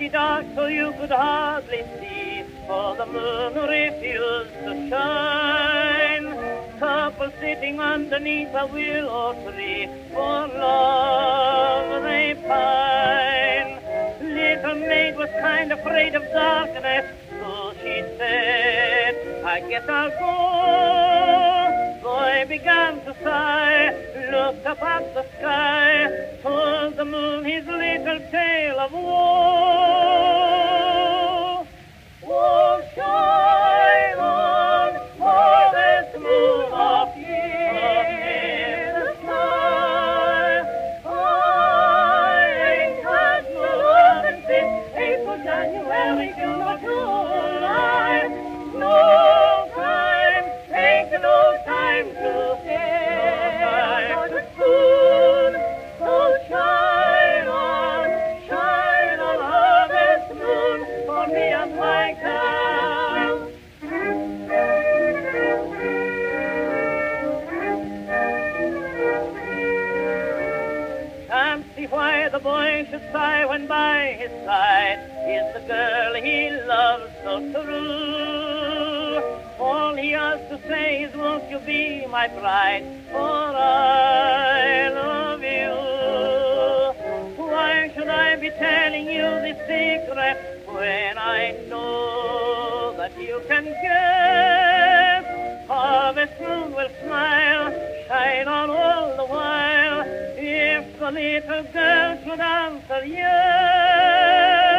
the dark so you could hardly see, for the moon refused to shine. Couple sitting underneath a willow tree, for love they pine. Little maid was kind of afraid of darkness, so she said, I guess I'll go. Boy began to sigh, looked up at the sky, told the moon his little tale of woe. Oh, shine on, harvest moon up in the sky. I ain't had no love since April, January, June or July. No time, ain't no time to stay. Why the boy should sigh when by his side is the girl he loves so true. All he has to say is, won't you be my bride, for I love you. Why should I be telling you this secret when I know that you can guess? Harvest moon will smile, shine on all the while. If the little girl should answer yes.